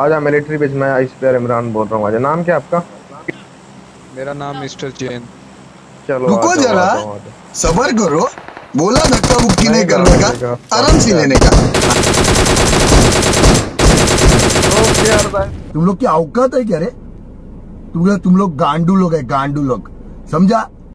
आजा मिलिट्री बेच में आइस प्लेयर इमरान बोल रहा हूँ। आजा, नाम क्या आपका? मेरा नाम मिस्टर चेन। चलो रुको जरा, सब्र करो, बोला धक्का मुक्की नहीं करने का, आराम से लेने का। तुम लोग क्या औकात है क्या रे? तुम लोग गांडू लोग है, गांडू लोग, समझा?